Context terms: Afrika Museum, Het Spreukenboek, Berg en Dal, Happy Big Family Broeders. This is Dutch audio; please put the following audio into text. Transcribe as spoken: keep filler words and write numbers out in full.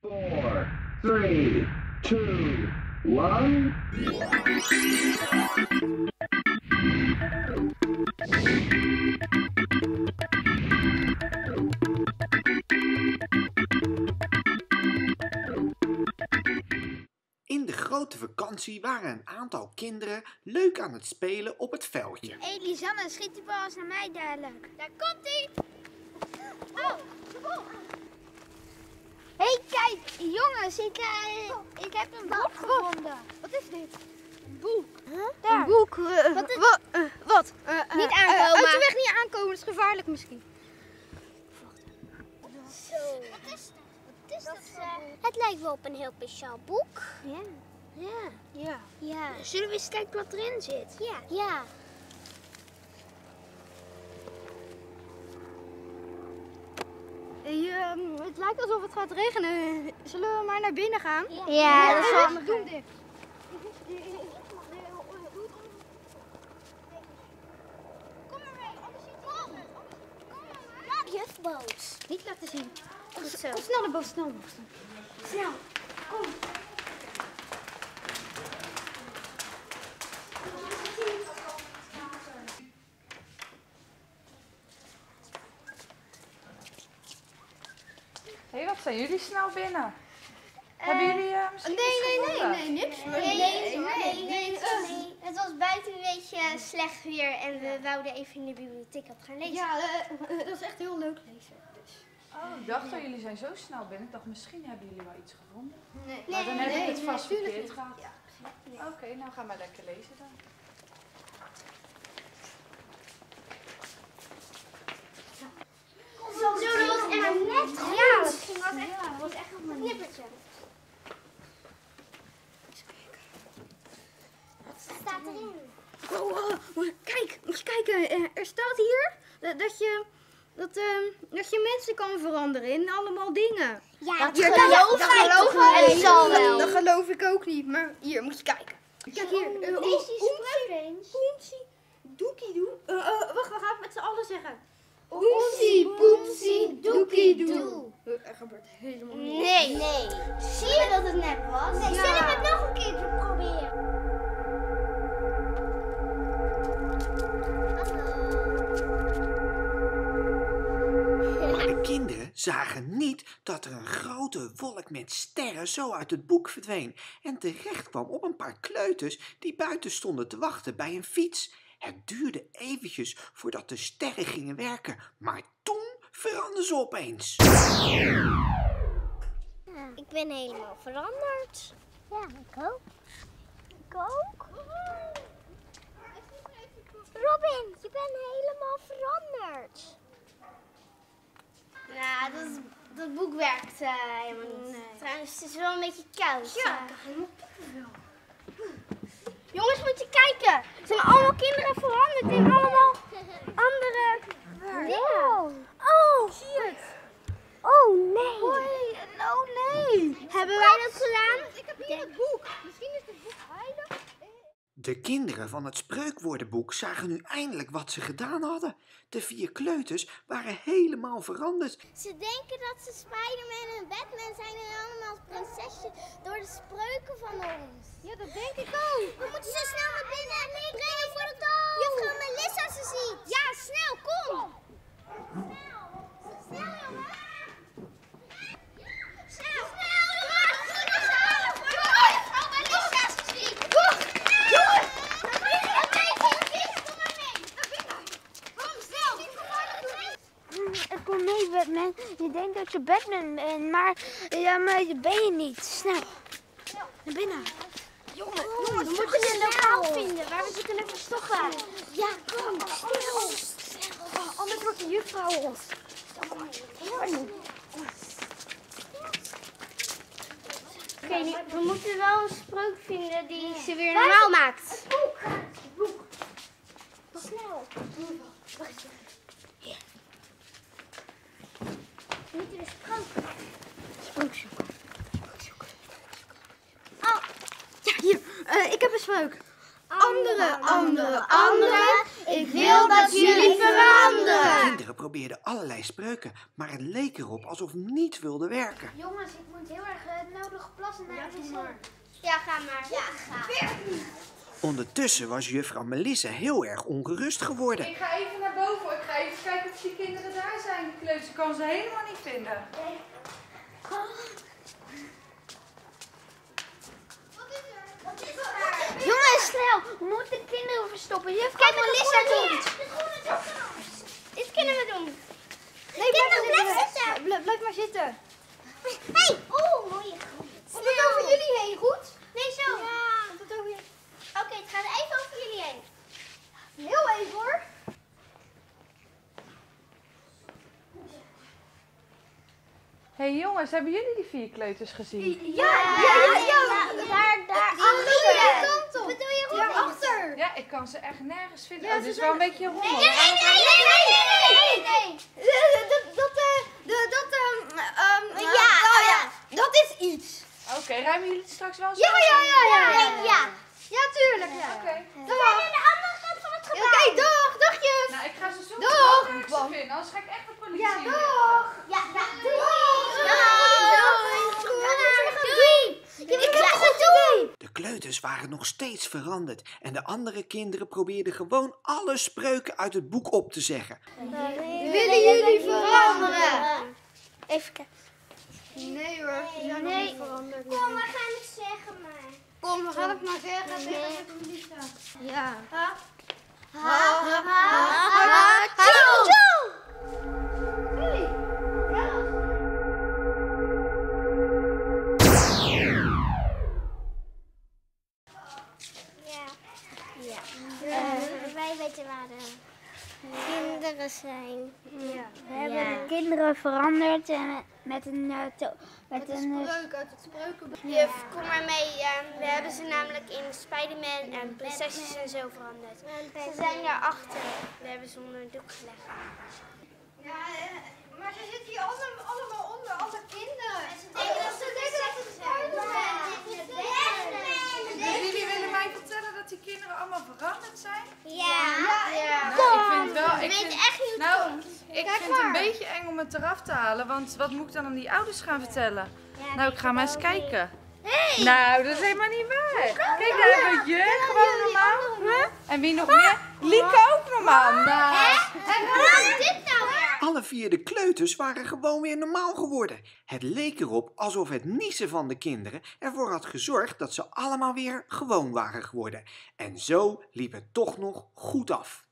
four, three, two, one. In de grote vakantie waren een aantal kinderen leuk aan het spelen op het veldje. Hé, hey, Lisanne, schiet die bal eens naar mij dadelijk. Daar komt-ie! Oh, de bal! Hé, hey, kijk, jongens, ik, uh, ik heb een boek gevonden. Wat is dit? Een boek. Huh? Daar. Een boek. Uh, wat? Is... Wa uh, wat? Uh, uh, niet aankomen. Uh, uit de weg niet aankomen, dat is gevaarlijk misschien. Zo. Wat is dat? Wat is dat, dat voor uh... Het lijkt wel op een heel speciaal boek. Ja. Ja. Ja. Ja. Zullen we eens kijken wat erin zit? Ja. Ja. Ja, het lijkt alsof het gaat regenen. Zullen we maar naar binnen gaan? Ja, ja, dat is wel handig. Doe dit. Kom maar mee, anders ziet je het. Kom maar mee. Juf Boos. Niet laten zien. Kom, kom sneller, Boos, snel, Boos. Snel, kom. Hé, hey, wat zijn jullie snel binnen? Uh, Hebben jullie uh, misschien nee, iets nee, nee, nee, niks. Nee, nee, nee, nee, nee, nee. Het was buiten een beetje slecht weer en we wouden even in de bibliotheek op gaan lezen. Ja, uh, dat is echt heel leuk lezen. Dus. Oh, ik dacht dat jullie zijn zo snel binnen. Ik dacht, misschien hebben jullie wel iets gevonden. Nee, nou, dan nee, heb ik nee, het vast verkeerd gehad. Ja, nee. Oké, okay, nou ga maar lekker lezen dan. Er staat hier dat je, dat, uh, dat je mensen kan veranderen in allemaal dingen. Ja, dat, hier, geloof, dat geloof ik ik wel. wel. Dat geloof ik ook niet, maar hier, moet je kijken. Kijk hier. Uh, oh, Oensie, doekiedoe. Uh, uh, wacht, we gaan het met z'n allen zeggen. Oensie, poensie, doekiedoe. Er gebeurt helemaal niks. Nee, nee. Zie je dat het nep was? Nee, ja. Zullen we het nog een keer proberen? Kinderen zagen niet dat er een grote wolk met sterren zo uit het boek verdween en terecht kwam op een paar kleuters die buiten stonden te wachten bij een fiets. Het duurde eventjes voordat de sterren gingen werken, maar toen veranderden ze opeens. Ja, ik ben helemaal veranderd. Ja, ik ook. Ik ook. Robin, je bent helemaal veranderd. Nou, dat, is, dat boek werkt uh, helemaal niet. Nee. Trouwens, het is wel een beetje koud. Ja, ik kan helemaal kippenvel. Jongens, moet je kijken. Er zijn allemaal kinderen veranderd in allemaal andere dingen. Oh, zie je het? Oh, nee. Hoi, oh, nee. Hebben wij dat gedaan? Ik heb hier het boek. Misschien is het boek heilig. De kinderen van het Spreukwoordenboek zagen nu eindelijk wat ze gedaan hadden. De vier kleuters waren helemaal veranderd. Ze denken dat ze Spider-Man en Batman zijn en allemaal prinsesjes door de spreuken van ons. Ja, dat denk ik ook. We moeten zo snel naar binnen en ik rennen voor het doel. Juffrouw Melissa ze ziet. Ja, snel, kom. Snel, snel jongen. Batman. Je denkt dat je Batman bent, maar, ja, maar dat ben je niet. Snel. Naar binnen. Jongen, oh, jongen, we moeten je een lokaal vinden waar we ze kunnen verstoppen. Ja, kom. Snel. Oh, anders wordt de juffrouw ons. Oké, okay, we moeten wel een spreuk vinden die ze weer normaal maakt. Het boek. Het boek. Snel. Wacht even. We moeten de sprook. Sprook zoeken. Oh, ja, hier. Uh, ik heb een sprook. Andere, andere, andere. Ik wil dat jullie veranderen. De kinderen probeerden allerlei spreuken, maar het leek erop alsof het niet wilde werken. Jongens, ik moet heel erg klassen naar de zon. Ja, ga maar. Ja, ga. Ondertussen was juffrouw Melissa heel erg ongerust geworden. Ik ga even naar boven. Ik ga even kijken of die kinderen daar zijn. Die kleuter kan ze helemaal niet vinden. Nee. Oh. Wat is er? Wat is er? Jongens, snel. We moeten de kinderen verstoppen. Juffrouw Melissa komt. Dit kunnen we doen. Nee, blijf maar zitten. zitten. Blijf, blijf maar zitten. Hé, hey. Oh, mooie groep. Komt het over jullie heen, goed? Nee, zo. Ja, tot over jullie. Oké, okay, het gaat even over jullie heen. Heel even hoor. Hé hey, jongens, hebben jullie die vier kleuters gezien? Ja, ja, ja. ja, ja. Daar, daar. Achter. Ja, bedoel je rond? Ja, achter. Ja, ik kan ze echt nergens vinden. Ja, oh, dit is wel een beetje rommel. Nee, nee, nee, nee, nee, nee, nee, nee. Dat, dat, dat, dat, um, ja, nou ja, dat is iets. Oké, okay, ruimen jullie het straks wel zo? Ja, ja, ja, ja. Ja, ja. ja. Ja, tuurlijk. Ja. Oké. Okay. We zijn aan de andere kant van het gebouw. Oké, okay, dag, dagjes. Nou, ik ga ze zoeken. Dag. Ik ze vinden, anders ga ik echt de politie. Ja, dag. Ja, ja, doei. De kleuters waren nog steeds veranderd en de andere kinderen probeerden gewoon alle spreuken uit het boek op te zeggen. Willen jullie veranderen? Even kijken. Nee hoor, ze zijn nog niet veranderd. Kom, we gaan het zeggen maar. Kom, we gaan het maar zeggen. Ja. Ha, ha, ha, ha, ha, kinderen zijn. Ja. We hebben ja. de kinderen veranderd en met een... To, met, met een spreuk uit het spreukenboek. Ja. Juf, kom maar mee. We hebben ze namelijk in Spider-Man en prinsesjes en zo veranderd. Ze zijn daarachter. We hebben ze onder een doek gelegd. Ja, maar ze zitten hier allemaal onder, alle kinderen. En ze denken dat ze Spider-Man zijn. Jullie willen mij vertellen dat die kinderen allemaal veranderd zijn? Ja. Ik weet echt niet nou, ik Kijk vind maar. het een beetje eng om het eraf te halen, want wat moet ik dan aan die ouders gaan vertellen? Ja, nou, ik ga maar eens kijken. Hey. Nou, dat is helemaal niet waar. Kijk, daar hebben we je gewoon normaal. En wie nog Ma? meer? Lieke ook normaal. Nou. En waarom dit nou? Alle vier de kleuters waren gewoon weer normaal geworden. Het leek erop alsof het niezen van de kinderen ervoor had gezorgd dat ze allemaal weer gewoon waren geworden. En zo liep het toch nog goed af.